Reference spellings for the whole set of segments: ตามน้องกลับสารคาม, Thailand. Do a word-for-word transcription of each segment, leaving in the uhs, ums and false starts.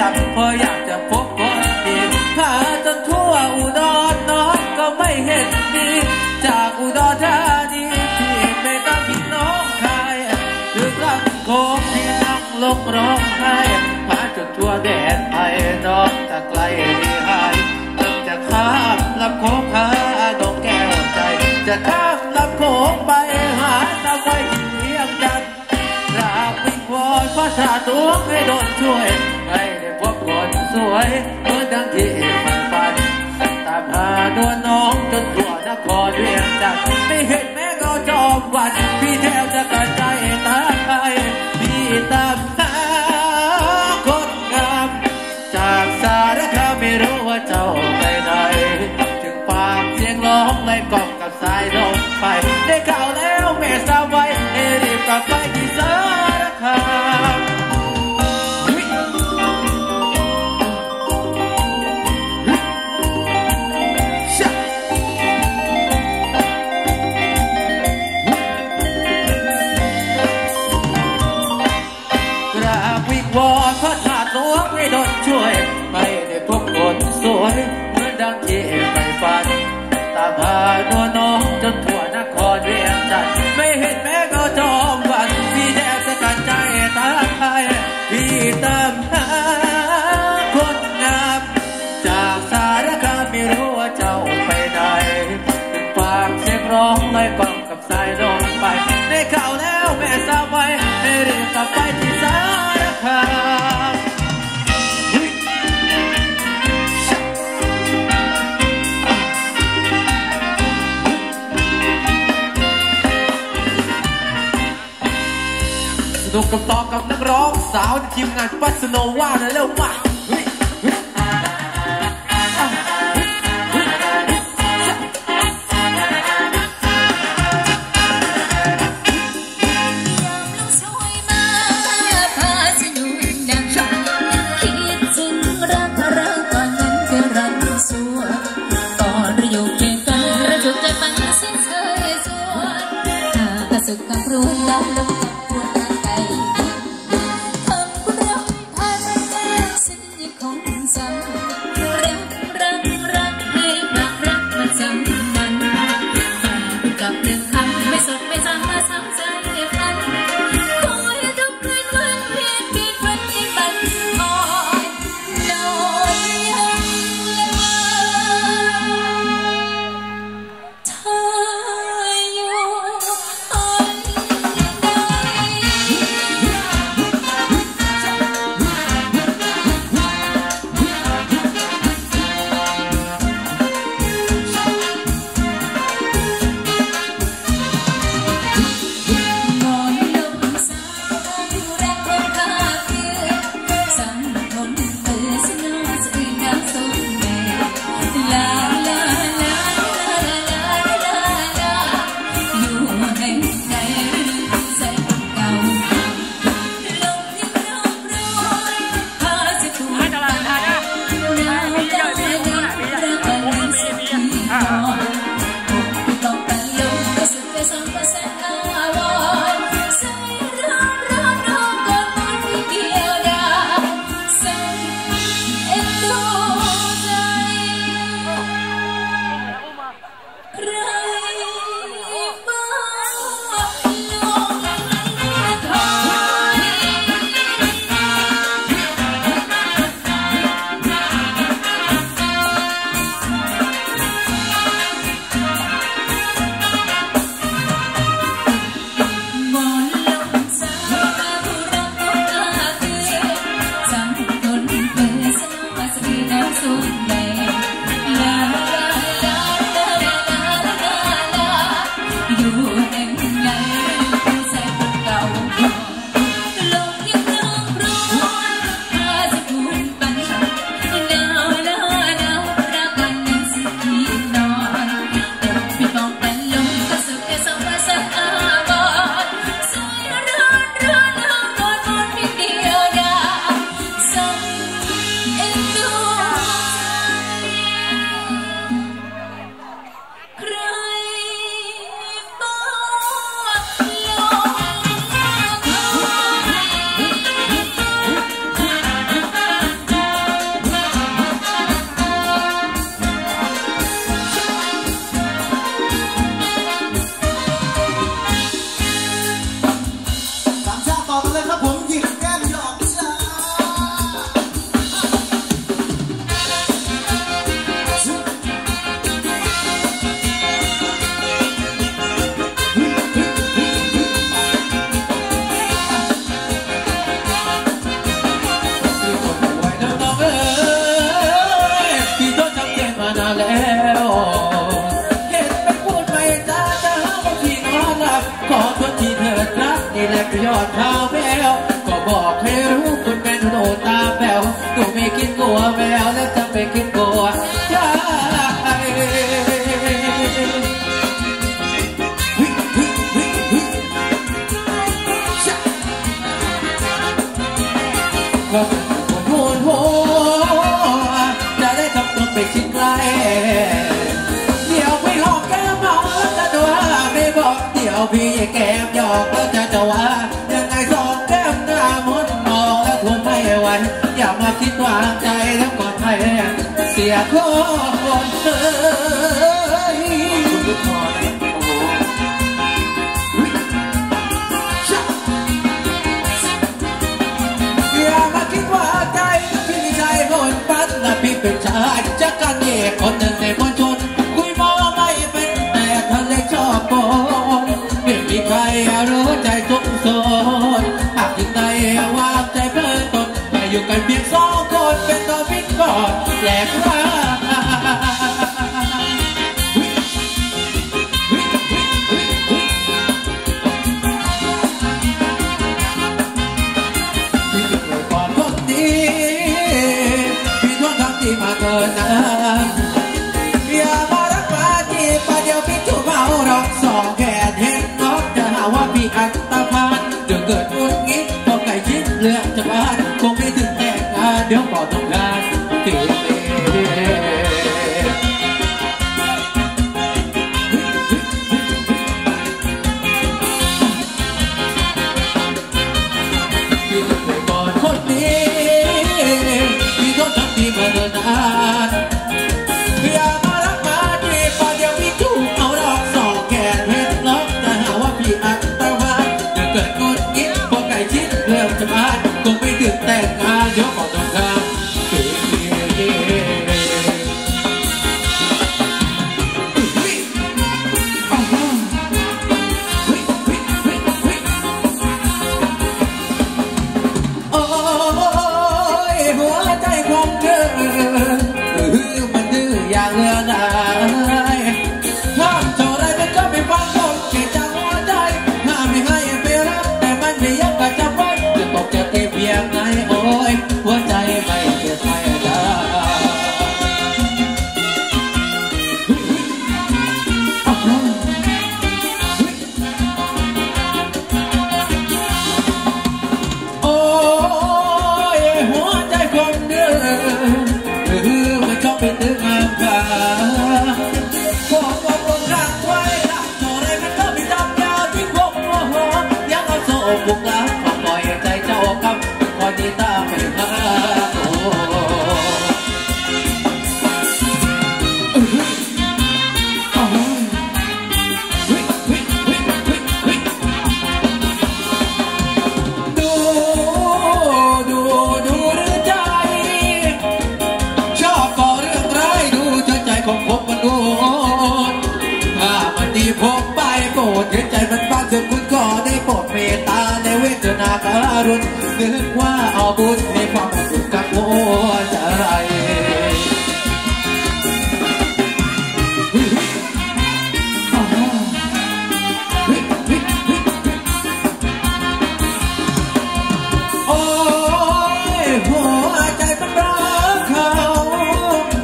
ดับพออยากจะพบคนดีหาจนทั่วอุดรนอนก็ไม่เห็นดีจากอุดรธานีที่ไม่ต้องพี่น้องไทยหรือกลับโคกที่นั่งลงร้องไห้หาจนทั่วแดนไทยนอนตะไกลดีหายตั้งจะข้ามลำโคกหาดอกแก้วใจจะข้ามลำโคกไปหาตะไว้เรียงดันราบวิวอนพระชาตัวให้โดนช่วยให้ได้พบคนสวยเมื่อดังที่ฝันฝันตามหาดวงน้องจนทั่วนครเรียงจันไม่เห็นแม้เราจอมวันพี่แทบจะกระจายตาไปพี่ตามหาคนงามจากสารคามไม่รู้ว่าเจ้าไปไหนจึงฝากเสียงร้องในกล่องกับสายลมไปได้ข่าวแล้วแม่สาวไว้ให้รีบกลับไปที่สารคามโดนช่วยไม่ได้พบคนสวยเหมือนดังที่ไปฝันตามหาหนูน้องจนทั่วนครเรียงจันไม่เห็นแม้ก็จอมวันที่แทบจะกันใจตาไทยที่ตามหาคนงามจากสารคามไม่รู้ว่าเจ้าไปไหนถึงฝากเสียงร้องลอยกล่องกับสายลมไปได้ข่าวแล้วแม่สาวไว้ไม่รีบกลับไปที่สารคามสนุกกับต่อกับนักร้องสาวในทีมงานปัสโนวาเลยเร็วมา ยอดเท้าแมวก็บอกให้รู้คุณเป็นหนูตาแป๋วหนูไม่กินกลัวแมวและจะไม่กินกลัวใจก็คนโหนโหจะได้ทำตัวไปชิดใกล้เดี๋ยวพี่หลอกแก้มหลอกแล้วจะดูว่าไม่บอกเดี๋ยวพี่แก้มหยอกแล้วจะจะว่ายังไงสองแก้มหน้ามดมองแล้วทนไม่ไหวอย่ามาคิดวางใจแล้วก่อนให้เสียคนเอ้ยพี่เป็นชายจักรเย่คนหนึ่งในมวลชนคุยมองไม่เป็นแต่ทะเลชอบโกนไม่มีใครรู้ใจสงสารหากยิ่งในวางใจเพื่อนตนแต่อยู่กันเพียงสองคนเป็นตัวพิกอดแหลกร้าอย่ามารักมาจีบมาเดี๋ยวพี่จะเมาหรอกสองแขนเห็นนกจะหาว่าพี่อันตาพานเดี๋ยวเกิดงุนงิดพอไก่ชิดเลือกจะบ้านคงไม่ถึงแต่งงานเดี๋ยวก่อนต้องการตีพี่ต้องไปก่อนคนนี้พี่ต้องทำดีมาเดินทางคงไม่ถึงแต่งงานเดี๋ยวขอต้องการตื่นเต้นโอ้ยหัวใจของเธอมันดื้ออย่างเงาห้ามเท่าไรมันก็ไม่ฟังคนที่จะหัวใจห้ามไม่ให้ไปรักแต่มันไม่อยากกระจับไว้บอกจะเตะเพียงไงโอ้ยหัวใจไม่เกิดไม่ได้โอ้ยหัวใจคนเดิมไม่ชอบไปตึงงานกันบอกว่าคนรักไว้รักต่อไรมันก็ไม่จำยาวที่ผมหัวหัวยังเอาโซ่บุกลับที่ตาเป็นพระโอ้ดูดูดูเรื่องใจชอบก่อเรื่องร้ายดูใจใจของผมมันโง่ถ้ามันดีผมไปโปรดเห็นใจมันบ้างเถิดคุณก็ได้โปรดเมตตาในเวทนาการุณนึกว่าเอาบุญในความรักกับหัวใจโอ้ยหัวใจมันรักเขา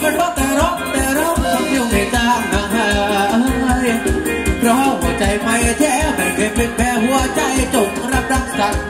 มันรักแต่รักแต่รักต้องอยู่ในตาหายเพราะหัวใจไม่แท้ไม่เคยเป็นแพ้หัวใจจงรับรักษา